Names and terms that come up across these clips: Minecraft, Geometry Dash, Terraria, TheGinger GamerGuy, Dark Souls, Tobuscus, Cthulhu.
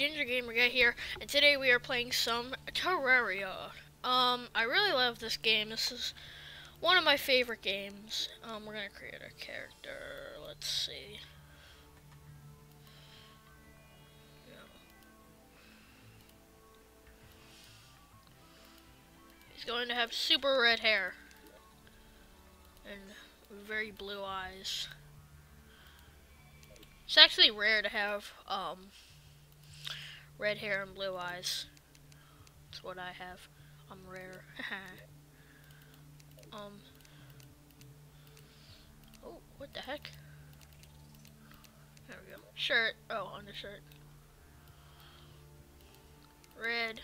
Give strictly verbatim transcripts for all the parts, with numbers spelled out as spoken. Ginger Gamer Guy here, and today we are playing some Terraria. Um, I really love this game. This is one of my favorite games. Um, we're gonna create a character. Let's see. He's going to have super red hair and very blue eyes. It's actually rare to have, um, red hair and blue eyes. That's what I have. I'm rare. um. Oh, what the heck? There we go. Shirt. Oh, undershirt. Red.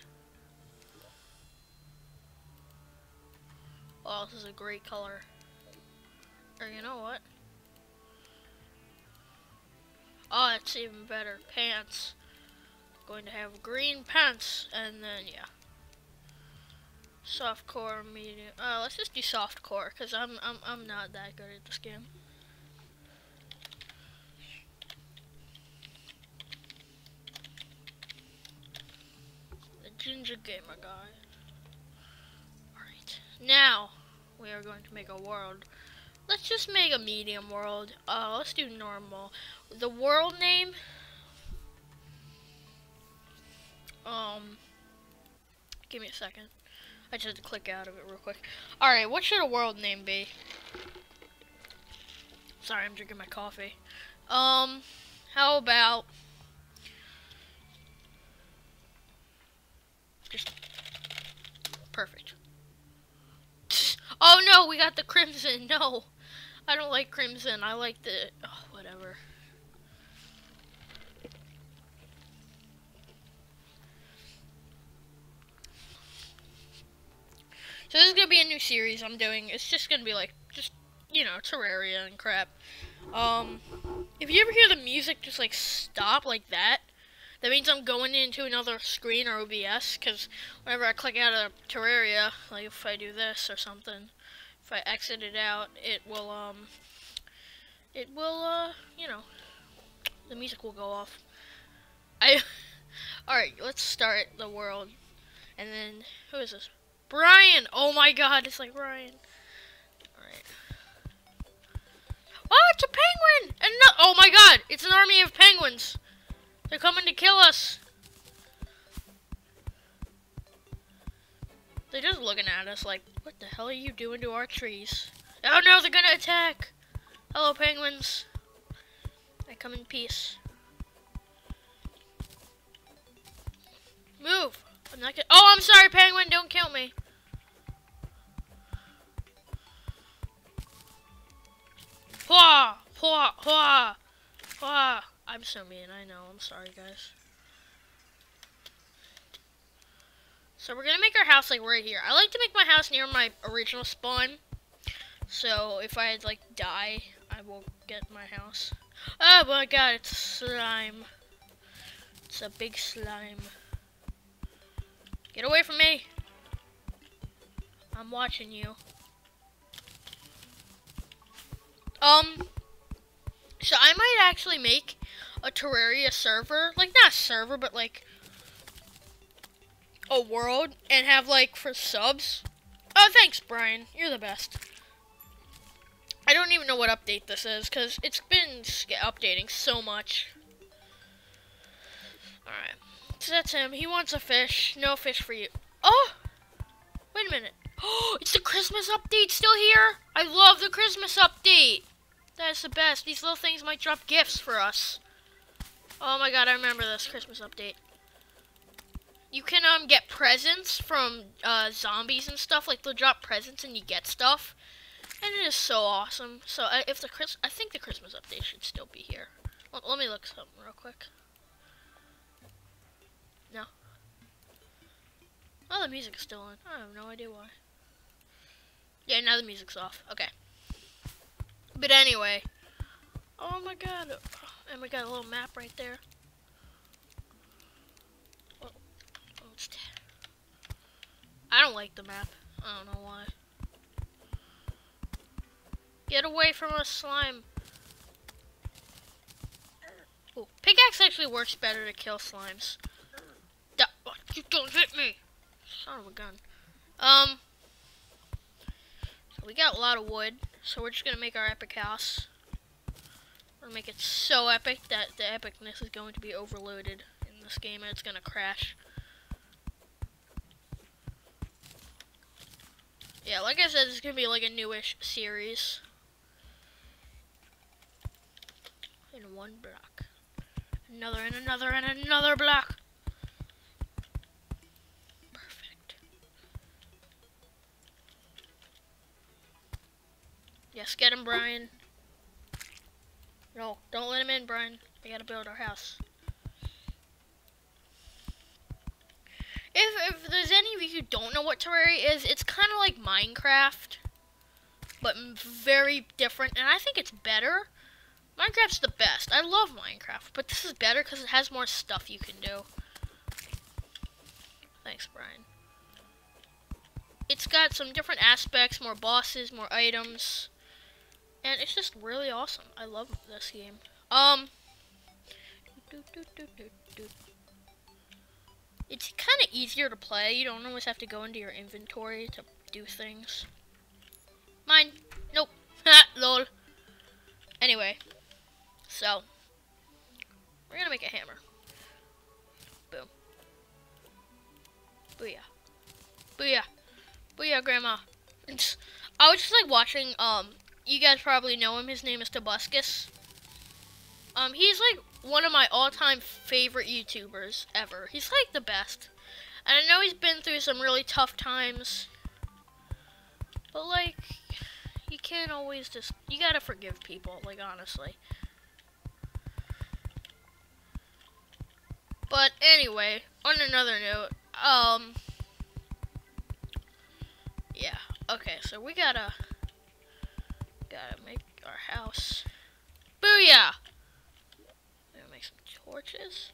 Well, this is a great color. Or you know what? Oh, that's even better. Pants. Going to have green pants, and then yeah. Softcore, medium. Oh, let's just do softcore, cause I'm I'm I'm not that good at this game. The Ginger Gamer Guy. All right, now we are going to make a world. Let's just make a medium world. Uh, let's do normal. The world name. Um, give me a second. I just had to click out of it real quick. Alright, what should a world name be? Sorry, I'm drinking my coffee. Um, how about... Just... Perfect. Oh no, we got the crimson. No, I don't like crimson. I like the... Oh, whatever. So this is going to be a new series I'm doing. It's just going to be like, just, you know, Terraria and crap. Um, if you ever hear the music just, like, stop like that, that means I'm going into another screen or O B S, because whenever I click out of Terraria, like, if I do this or something, if I exit it out, it will, um, it will, uh, you know, the music will go off. I, alright, let's start the world, and then, who is this? Brian! Oh my god, it's like Brian. Alright. Oh, it's a penguin! And no, oh my god, it's an army of penguins. They're coming to kill us. They're just looking at us like, what the hell are you doing to our trees? Oh no, they're gonna attack! Hello, penguins. I come in peace. Move! I'm not gonna- Oh, I'm sorry, penguin, don't kill me. Hua, hua, hua, hua. I'm so mean, I know, I'm sorry, guys. So we're gonna make our house, like, right here. I like to make my house near my original spawn. So if I, like, die, I will get my house. Oh my god, it's a slime. It's a big slime. Get away from me! I'm watching you. Um, so I might actually make a Terraria server. Like, not a server, but like a world. And have like, for subs. Oh, thanks, Brian. You're the best. I don't even know what update this is, because it's been updating so much. Alright. So that's him. He wants a fish. No fish for you. Oh! Wait a minute. Oh, it's the Christmas update still here? I love the Christmas update. That's the best. These little things might drop gifts for us. Oh my god, I remember this Christmas update. You can um get presents from uh, zombies and stuff. Like, they'll drop presents and you get stuff. And it is so awesome. So uh, if the Chris I think the Christmas update should still be here. L let me look something real quick. No. Oh, the music's still on. I have no idea why. Yeah, now the music's off. Okay. But anyway. Oh my god. And we got a little map right there. Oh, oh it's dead. I don't like the map. I don't know why. Get away from us, slime. Oh, pickaxe! pickaxe actually works better to kill slimes. That, you don't hit me! Son of a gun. Um, so we got a lot of wood, so we're just gonna make our epic house. We're gonna make it so epic that the epicness is going to be overloaded in this game and it's gonna crash. Yeah, like I said, this is gonna be like a newish series. In one block. Another and another and another block. Perfect. Yes, get him, Brian. No, don't let him in, Brian. We gotta build our house. If, if there's any of you who don't know what Terraria is, it's kind of like Minecraft, but very different, and I think it's better. Minecraft's the best. I love Minecraft, but this is better because it has more stuff you can do. Thanks, Brian. It's got some different aspects, more bosses, more items, and it's just really awesome. I love this game. Um, it's kind of easier to play. You don't always have to go into your inventory to do things. Mine. Nope. Ha, lol. Anyway. So, we're gonna make a hammer. Boom. Booyah. Booyah. Booyah, Grandma. It's, I was just like watching, um, you guys probably know him. His name is Tobuscus. Um, he's like one of my all-time favorite YouTubers ever. He's like the best. And I know he's been through some really tough times. But like, you can't always just, you gotta forgive people, like honestly. But anyway, on another note, um, yeah, okay, so we gotta, gotta make our house. Booyah! I'm gonna make some torches.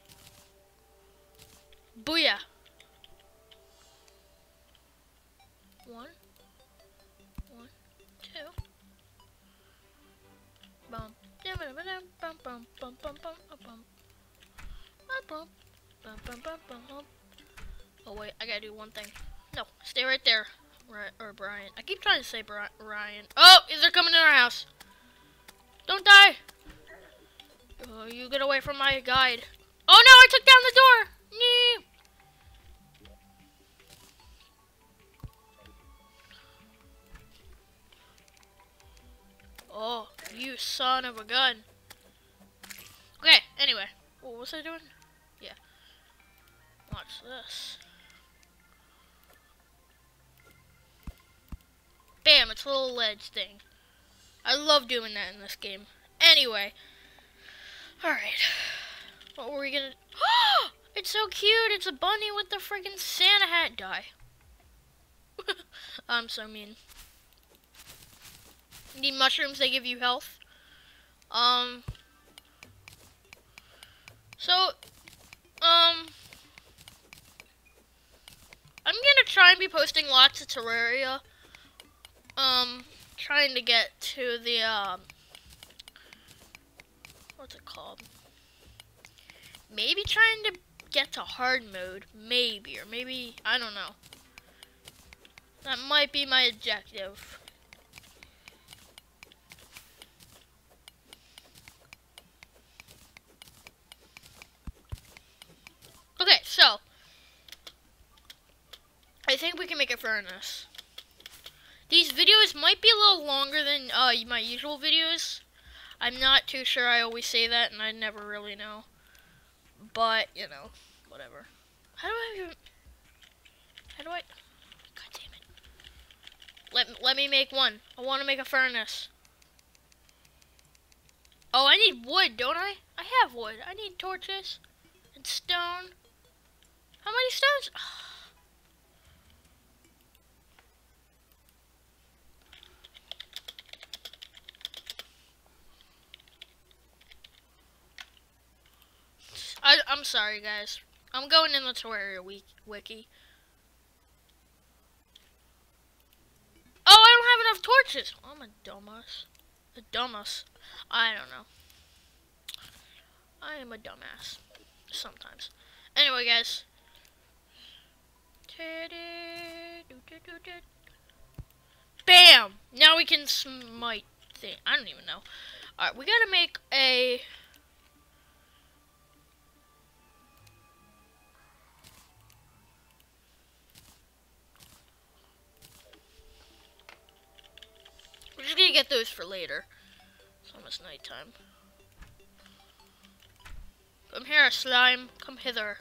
Booyah! One, one, two. Bum, bum, bum, bum, bum, bum. Oh wait, I gotta do one thing. No, stay right there, right, or Brian. I keep trying to say Bri Ryan. Oh, is there coming in our house? Don't die. Oh, you get away from my guide. Oh no, I took down the door. Nee. Oh, you son of a gun. Okay, anyway. What was I doing? Yeah. Watch this. Bam, it's a little ledge thing. I love doing that in this game. Anyway. Alright. What were we gonna do? Oh, it's so cute! It's a bunny with the freaking Santa hat. Die. I'm so mean. You need mushrooms, they give you health. Um... So, um, I'm gonna try and be posting lots of Terraria, um, trying to get to the, um, what's it called? Maybe trying to get to hard mode, maybe, or maybe, I don't know. That might be my objective. Okay, so, I think we can make a furnace. These videos might be a little longer than uh, my usual videos. I'm not too sure, I always say that, and I never really know. But, you know, whatever. How do I even, how do I, god damn it. Let, let me make one. I want to make a furnace. Oh, I need wood, don't I? I have wood. I need torches and stone. How many stones? Oh. I, I'm sorry, guys. I'm going in the Terraria wiki. Oh, I don't have enough torches. Oh, I'm a dumbass. A dumbass. I don't know. I am a dumbass. Sometimes. Anyway, guys. Bam! Now we can smite thing. I don't even know. Alright, we gotta make a... We're just gonna get those for later. It's almost nighttime. Come here, slime. Come hither.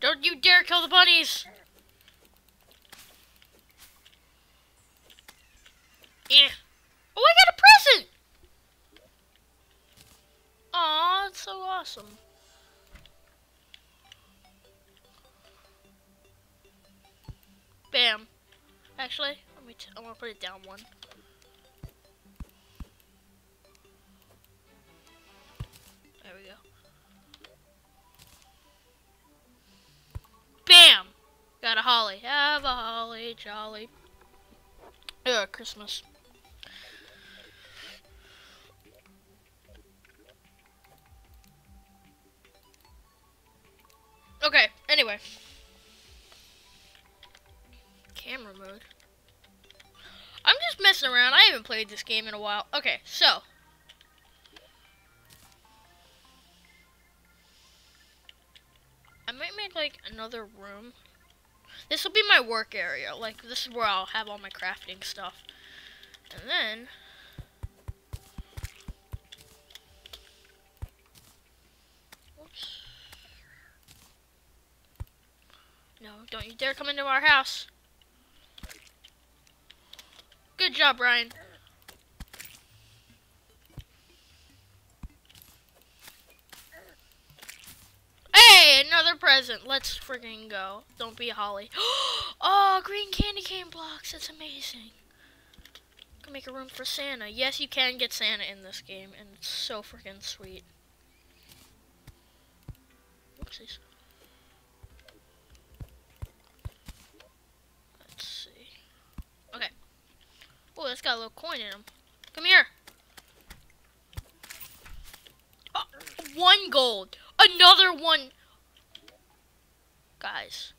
Don't you dare kill the bunnies! Yeah. Oh, I got a present! Aw, that's so awesome. Bam. Actually, let me. T I want to put it down one. There we go. Bam! Got a holly. Have a holly, jolly. Yeah, Christmas. Okay, anyway. Camera mode. I'm just messing around. I haven't played this game in a while. Okay, so. I might make, like, another room. This will be my work area. Like, this is where I'll have all my crafting stuff. And then... Oops. No, don't you dare come into our house. Good job, Brian. Another present. Let's friggin' go. Don't be a holly. Oh, green candy cane blocks. That's amazing. I can make a room for Santa. Yes, you can get Santa in this game, and it's so friggin' sweet. Oopsies. Let's see. Okay. Oh, that's got a little coin in them. Come here. Oh, one gold. Another one. Guys,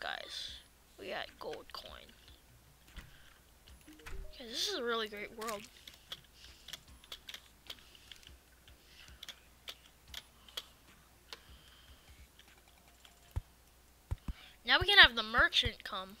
guys, we got gold coin. Okay, this is a really great world. Now we can have the merchant come.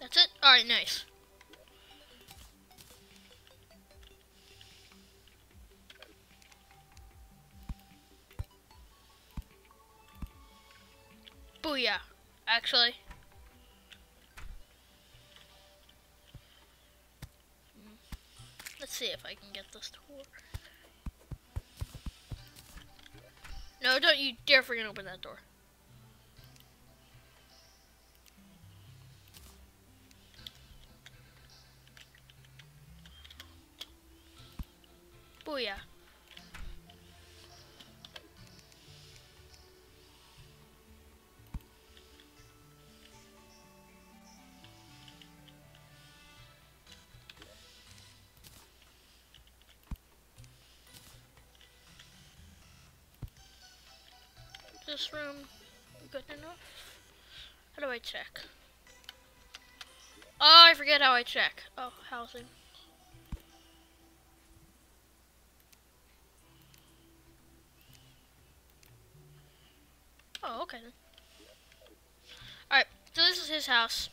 That's it? Alright, nice. Booyah, actually. Let's see if I can get this to work. No, don't you dare freaking open that door. Oh yeah. This room good enough? How do I check? Oh, I forget how I check. Oh, housing. Oh, okay then. Alright, so this is his house.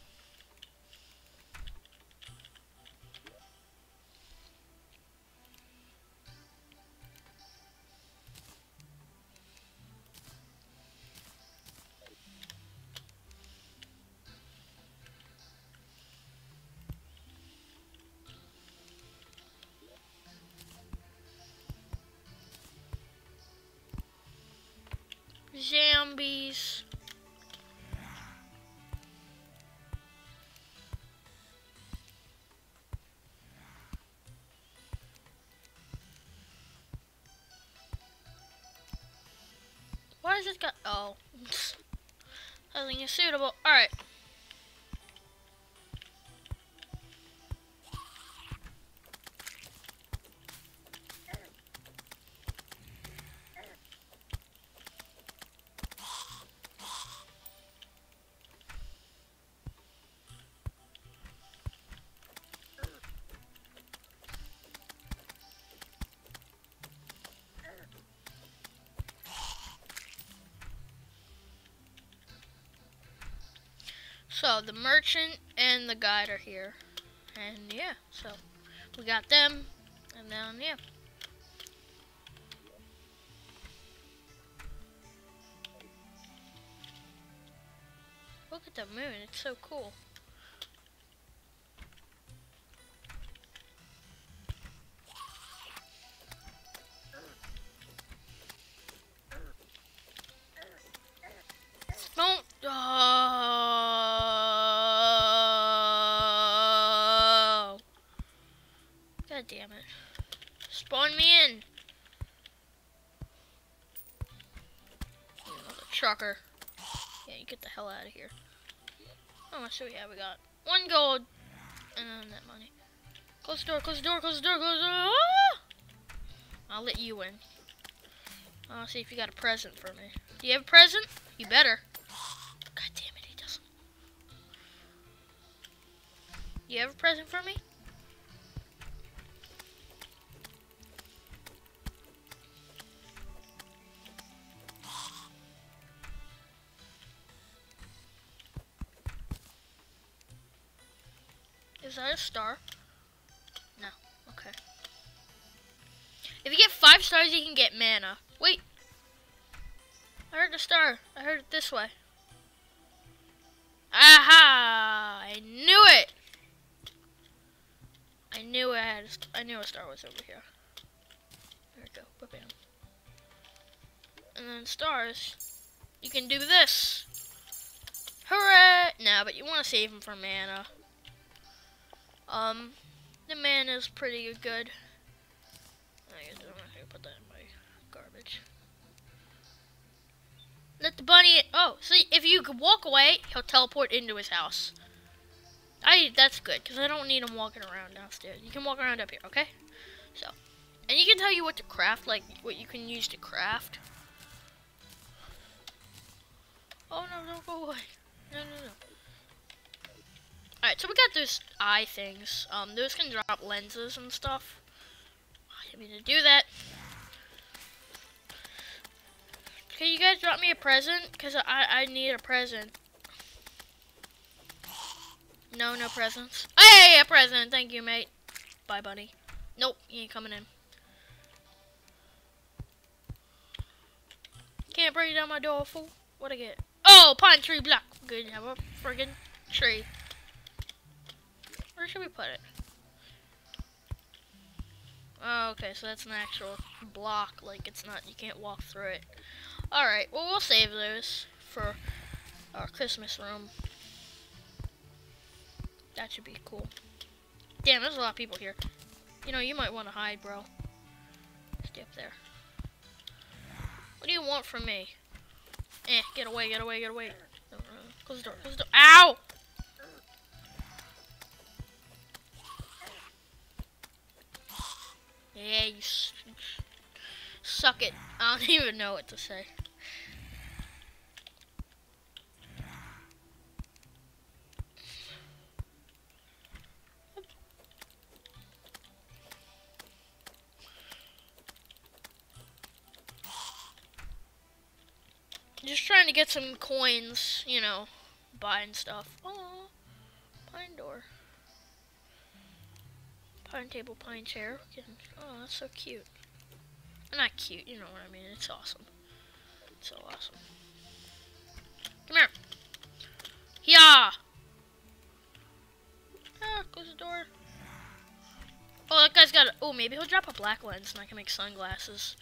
Zombies. Why is this guy? Oh, nothing is suitable. All right. So the merchant and the guide are here, and yeah, so we got them, and then yeah. Look at the moon, it's so cool. Don't, oh. Damn it. Spawn me in. You another trucker. Yeah, you get the hell out of here. Oh, so yeah, we got one gold and that money. Close the door, close the door, close the door, close the door. Ah! I'll let you in. I'll see if you got a present for me. Do you have a present? You better. God damn it, he doesn't. You have a present for me? Is that a star? No. Okay. If you get five stars, you can get mana. Wait. I heard the star. I heard it this way. Aha! I knew it. I knew I had. A I knew a star was over here. There we go. Ba-bam. And then stars. You can do this. Hooray! No, but you want to save them for mana. Um, the man is pretty good. I guess I'm gonna put that in my garbage. Let the bunny in. Oh, see, if you could walk away, he'll teleport into his house. I that's good because I don't need him walking around downstairs. You can walk around up here, okay? So, and you can tell you what to craft, like what you can use to craft. Oh no! Don't go away! No! No! No! Alright, so we got those eye things. Um, those can drop lenses and stuff. I didn't mean to do that. Can you guys drop me a present? Because I, I need a present. No, no presents. Hey, a present! Thank you, mate. Bye, buddy. Nope, you ain't coming in. Can't break down my door, fool. What'd I get? Oh, pine tree block. Good, have a friggin' tree. Where should we put it? Oh, okay, so that's an actual block. Like, it's not, you can't walk through it. Alright, well, we'll save those for our Christmas room. That should be cool. Damn, there's a lot of people here. You know, you might want to hide, bro. Stay up there. What do you want from me? Eh, get away, get away, get away. Close the door, close the door. Ow! Yeah, you s suck it. I don't even know what to say. just trying to get some coins, you know, buying stuff. Oh, pine door. Pine table, pine chair. Oh, that's so cute. Not cute, you know what I mean. It's awesome. It's so awesome. Come here. Yeah. Ah, close the door. Oh, that guy's got a, oh, maybe he'll drop a black lens and I can make sunglasses.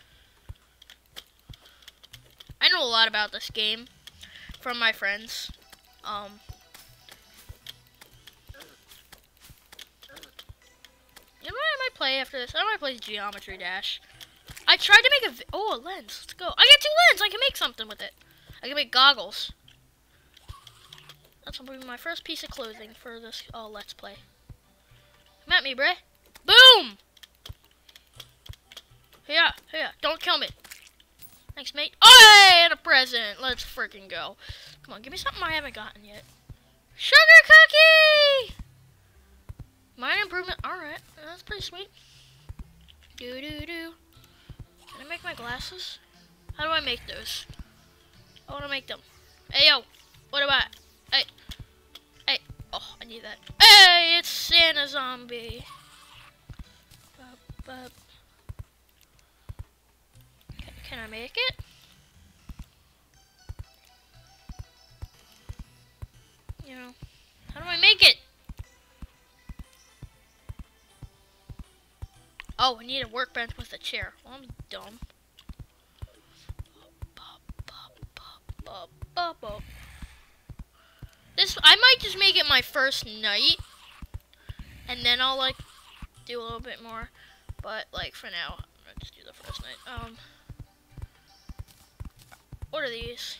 I know a lot about this game from my friends. Um, you know what I might play after this? I might play Geometry Dash. I tried to make a, oh, a lens. Let's go. I got two lenses. I can make something with it. I can make goggles. That's gonna be my first piece of clothing for this uh, Let's Play. Come at me, bruh. Boom! Yeah, yeah. Don't kill me. Thanks, mate. Oh, hey, and a present. Let's freaking go. Come on, give me something I haven't gotten yet. Sugar cookie! Mine improvement. Alright, that's pretty sweet. Do, do, do. Can I make my glasses? How do I make those? I want to make them. Hey, yo. What about? Hey. Hey. Oh, I need that. Hey, it's Santa Zombie. Up. Can, can I make it? You know, how do I make it? Oh, I need a workbench with a chair. Well, I'm dumb. This, I might just make it my first night, and then I'll like do a little bit more. But, like, for now, I'm gonna just do the first night. Um, what are these?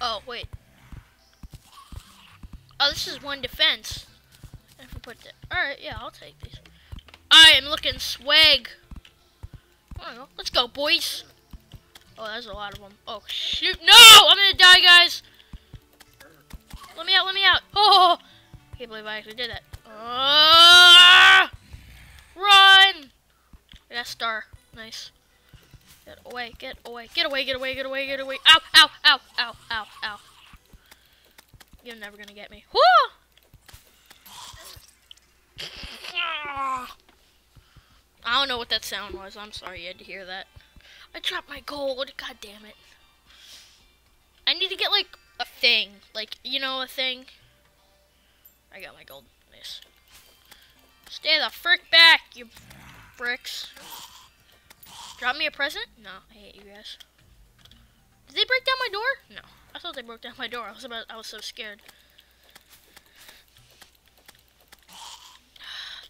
Oh, wait. Oh, this is one defense. If we put that. Alright, yeah, I'll take these. I am looking swag. Go. Let's go, boys. Oh, there's a lot of them. Oh, shoot. No! I'm gonna die, guys. Let me out, let me out. Oh! I can't believe I actually did that. Oh! Run! That star, nice. Get away, get away, get away, get away, get away, get away. Ow, ow, ow, ow, ow, ow. You're never gonna get me. Woo! I don't know what that sound was. I'm sorry you had to hear that. I dropped my gold, god damn it. I need to get like a thing, like, you know, a thing. I got my gold, nice. Stay the frick back, you bricks. Drop me a present? No, I hate you guys. Did they break down my door? No. I thought they broke down my door. I was about I was so scared.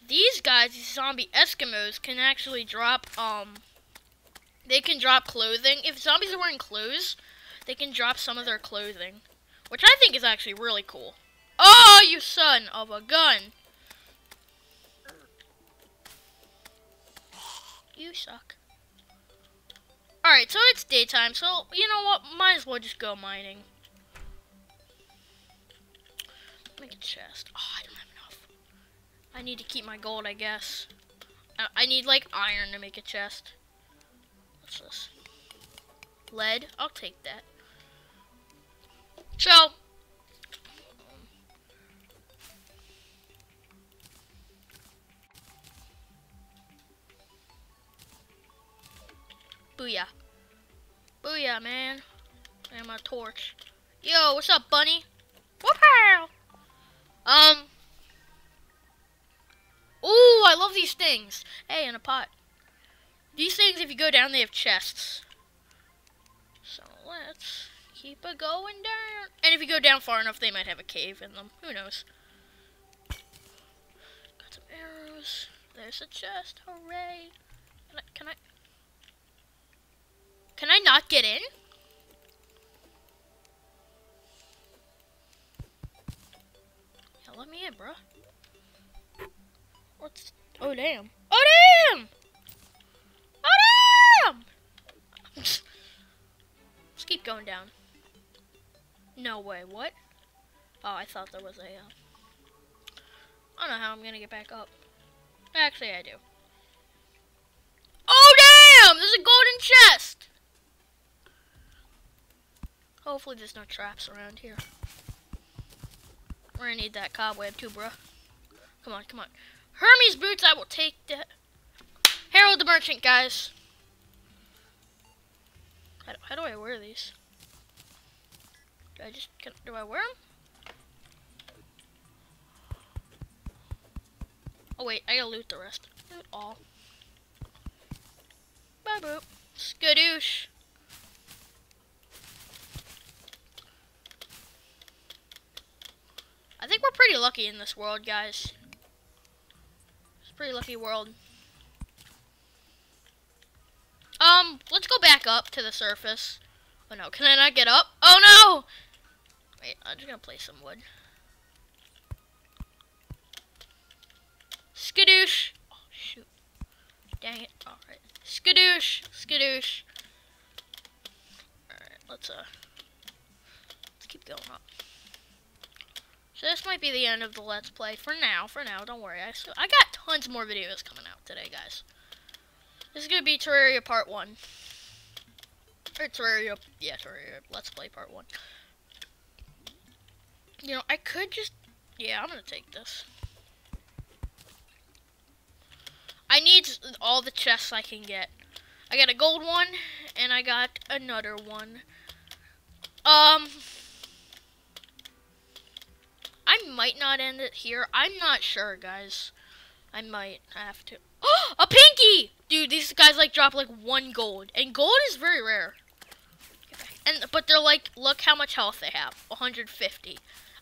These guys, these zombie Eskimos, can actually drop um they can drop clothing. If zombies are wearing clothes, they can drop some of their clothing. Which I think is actually really cool. Oh, you son of a gun. You suck. Alright, so it's daytime, so you know what? Might as well just go mining. Make a chest. Oh, I don't have enough. I need to keep my gold, I guess. I, I need, like, iron to make a chest. What's this? Lead? I'll take that. So. Booyah. Booyah, man. And my torch. Yo, what's up, bunny? Whoop-pow! Um. Ooh, I love these things. Hey, and a pot. These things, if you go down, they have chests. So let's keep it going down. And if you go down far enough, they might have a cave in them. Who knows? Got some arrows. There's a chest. Hooray. Can I... Can I Can I not get in? Yeah, let me in, bro. What's? Oh damn! Oh damn! Oh damn! Let's keep going down. No way. What? Oh, I thought there was a. Uh, I don't know how I'm gonna get back up. Actually, I do. Oh damn! There's a golden chest. Hopefully there's no traps around here. We're gonna need that cobweb too, bro. Come on, come on. Hermes boots, I will take that. Harold the Merchant, guys. How do, how do I wear these? Do I just, can, do I wear them? Oh wait, I gotta loot the rest. Loot all. Bye, boop. Skadoosh. I think we're pretty lucky in this world, guys. It's a pretty lucky world. Um, let's go back up to the surface. Oh no, can I not get up? Oh no! Wait, I'm just gonna place some wood. Skadoosh! Oh shoot. Dang it, alright. Skadoosh! Skadoosh! Alright, let's uh, let's keep going up. So this might be the end of the Let's Play for now, for now, don't worry. I, still, I got tons more videos coming out today, guys. This is going to be Terraria Part one. Or Terraria, yeah, Terraria Let's Play Part one. You know, I could just, yeah, I'm going to take this. I need all the chests I can get. I got a gold one, and I got another one. Um... I might not end it here. I'm not sure, guys. I might have to. Oh, a pinky! Dude, these guys like drop like one gold, and gold is very rare. And but they're like, look how much health they have, one hundred fifty.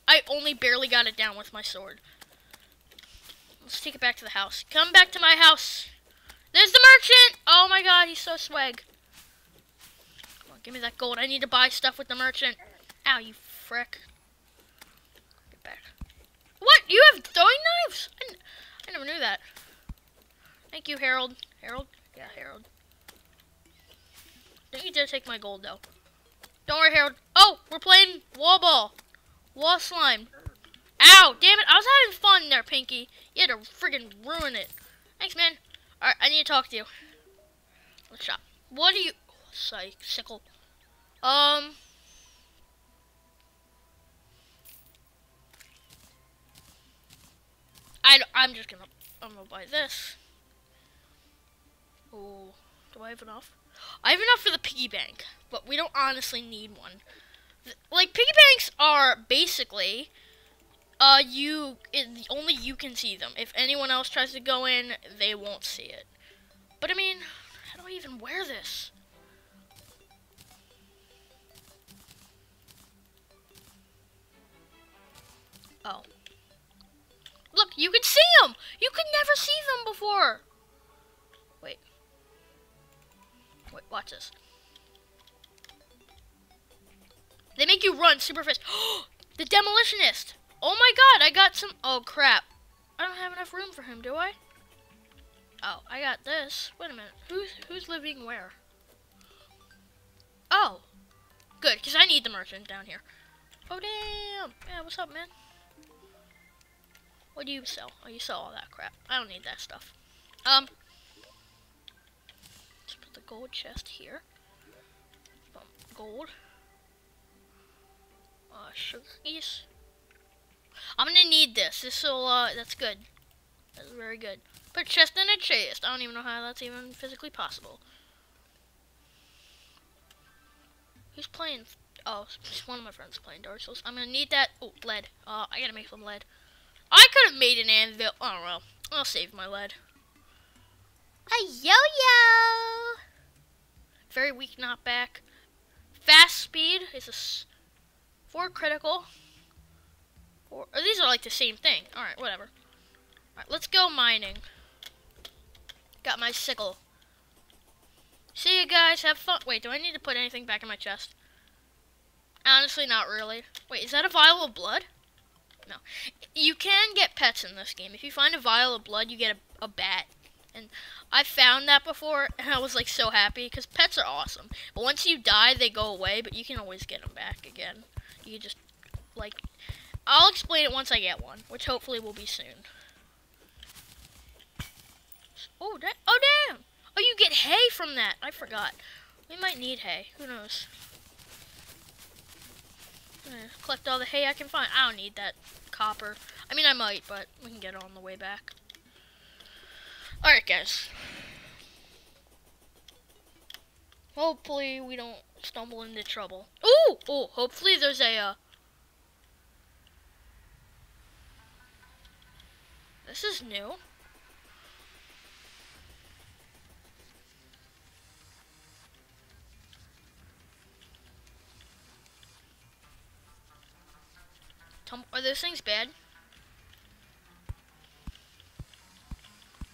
I only barely got it down with my sword. Let's take it back to the house. Come back to my house. There's the merchant. Oh my God, he's so swag. Come on, give me that gold. I need to buy stuff with the merchant. Ow, you frick. What? You have throwing knives? I, n I never knew that. Thank you, Harold. Harold? Yeah, Harold. Don't you dare take my gold, though. Don't worry, Harold. Oh, we're playing wall ball. Wall slime. Ow, damn it. I was having fun there, Pinky. You had to friggin' ruin it. Thanks, man. Alright, I need to talk to you. Let's shop. What are you... Oh, psych, sickle. Um... I, I'm just gonna, I'm gonna buy this. Oh, do I have enough? I have enough for the piggy bank, but we don't honestly need one. Th like piggy banks are basically, uh, you it, only you can see them. If anyone else tries to go in, they won't see it. But I mean, how do I even wear this? Oh. Look, you can see them. You could never see them before. Wait. Wait, watch this. They make you run super fast. The demolitionist. Oh my God, I got some. Oh crap. I don't have enough room for him, do I? Oh, I got this. Wait a minute. Who's who's living where? Oh, good, because I need the merchant down here. Oh damn. Yeah, what's up, man? What do you sell? Oh, you sell all that crap. I don't need that stuff. Um, let's put the gold chest here. Um, gold. Uh, sugar cookies. I'm gonna need this. This will, uh, that's good. That's very good. Put a chest in a chest. I don't even know how that's even physically possible. Who's playing? Oh, just one of my friends playing Dark Souls. I'm gonna need that. Oh, lead. Uh, I gotta make some lead. I could have made an anvil. I don't know. I'll save my lead. A yo-yo. Very weak knockback. Fast speed is a s four critical. Four or these are like the same thing. All right, whatever. All right, let's go mining. Got my sickle. See you guys. Have fun. Wait, do I need to put anything back in my chest? Honestly, not really. Wait, is that a vial of blood? No. You can get pets in this game. If you find a vial of blood, you get a, a bat. And I found that before, and I was like so happy, because pets are awesome. But once you die, they go away, but you can always get them back again. You just, like, I'll explain it once I get one, which hopefully will be soon. Oh, that, oh damn! Oh, you get hay from that. I forgot. We might need hay. Who knows? I'm gonna collect all the hay I can find. I don't need that copper. I mean, I might, but we can get it on the way back. Alright, guys. Hopefully we don't stumble into trouble. Ooh! Oh, hopefully there's a, uh... This is new. Tum- are those things bad?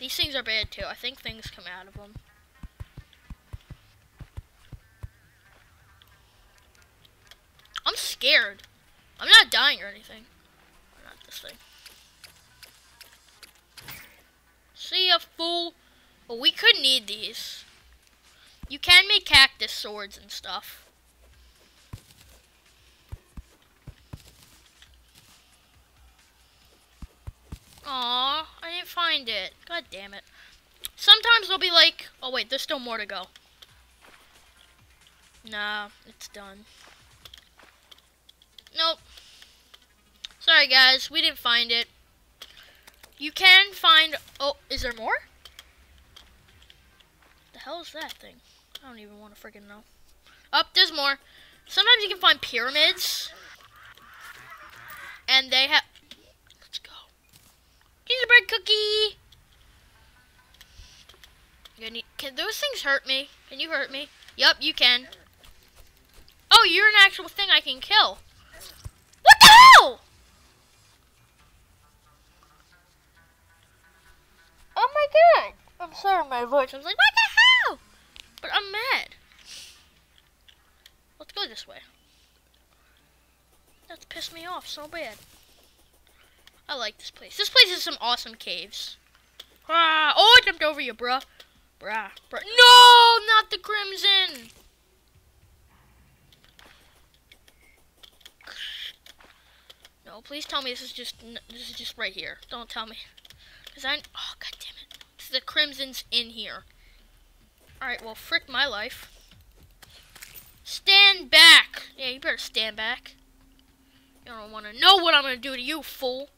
These things are bad too. I think things come out of them. I'm scared. I'm not dying or anything. Not this thing. See ya, fool. Well, we could need these. You can make cactus swords and stuff. Aw, I didn't find it. God damn it. Sometimes they'll be like, oh wait, there's still more to go. Nah, it's done. Nope. Sorry guys, we didn't find it. You can find, oh, is there more? The hell is that thing? I don't even want to freaking know. Up, oh, there's more. Sometimes you can find pyramids. And they have, let's go. Gingerbread cookie. Gonna, can those things hurt me? Can you hurt me? Yup, you can. Oh, you're an actual thing I can kill. What the hell? Oh my god. I'm sorry, my voice. I was like, what the hell? But I'm mad. Let's go this way. That's pissed me off so bad. I like this place. This place has some awesome caves. Ah, oh, I jumped over you, bruh. Bruh, bruh. No, not the crimson. No, please tell me this is just this is just right here. Don't tell me, cause I oh god damn it, it's the crimson's in here. All right, well frick my life. Stand back. Yeah, you better stand back. You don't want to know what I'm gonna do to you, fool.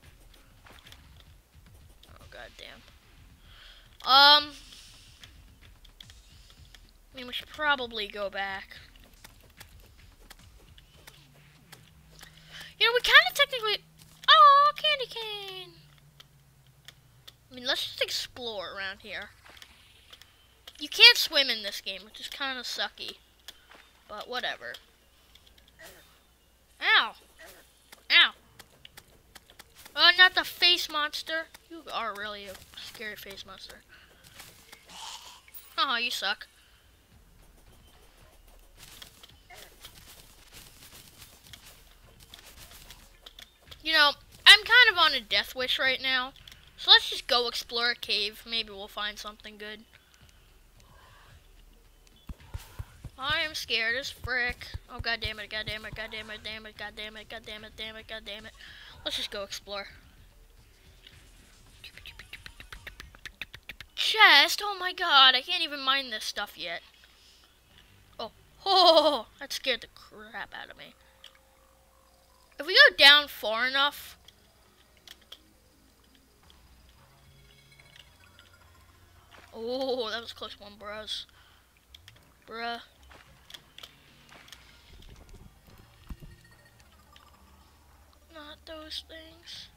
Oh god damn. Um, I mean we should probably go back. You know, we kind of technically... Oh, candy cane! I mean, let's just explore around here. You can't swim in this game, which is kind of sucky. But whatever. Ow! Ow! Oh, not the face monster! You are really a scary face monster. Oh, you suck. You know, I'm kind of on a death wish right now. So let's just go explore a cave. Maybe we'll find something good. I am scared as frick. Oh, god damn it, god damn it, god damn it, damn it, god damn it, god damn it, damn it, god damn it. Let's just go explore. Chest, oh my god, I can't even mine this stuff yet. Oh, oh, that scared the crap out of me. If we go down far enough, oh, that was a close one, bros. Bruh. Not those things.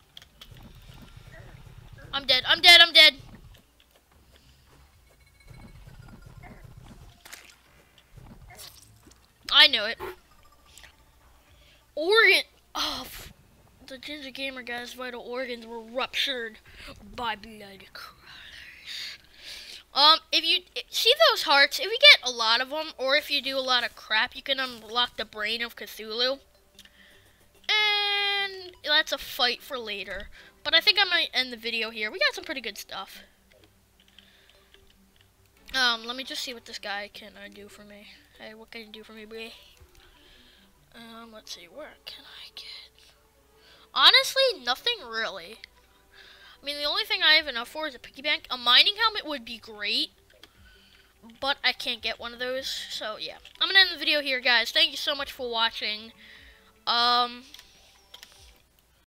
I'm dead. I'm dead. I'm dead. I knew it. Orient. Oh, the Ginger Gamer guy's vital organs were ruptured by blood crawlers. Um, if you see those hearts, if you get a lot of them, or if you do a lot of crap, you can unlock the brain of Cthulhu. And that's a fight for later. But I think I might end the video here. We got some pretty good stuff. Um, let me just see what this guy can uh, do for me. Hey, what can you do for me, boy? Um, let's see, where can I get? Honestly, nothing really. I mean, the only thing I have enough for is a piggy bank. A mining helmet would be great, but I can't get one of those. So, yeah. I'm going to end the video here, guys. Thank you so much for watching. Um,